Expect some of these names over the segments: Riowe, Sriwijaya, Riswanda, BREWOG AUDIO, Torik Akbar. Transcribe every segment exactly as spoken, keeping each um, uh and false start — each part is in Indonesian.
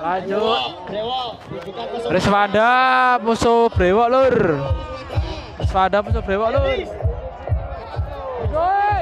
Lanjut Reswada musuh brewok lur. Reswada musuh brewok lur. Woi.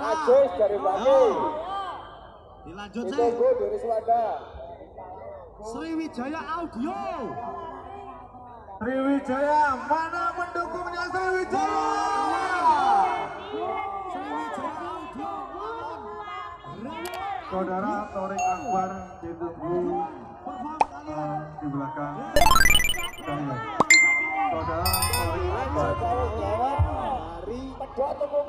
Ajis dari Bali. Dilanjut sih. Dilanjut dari Sriwijaya. Sriwijaya audio. Sriwijaya mana pendukungnya Sriwijaya? Sriwijaya audio. Saudara Torik Akbar ditunggu uh, di belakang. Saudara Torik Akbar. Dua tunggu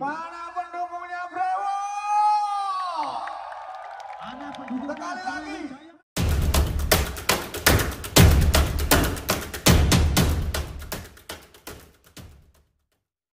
Mana pendukungnya Brewo? Mana pendukung? Sekali lagi.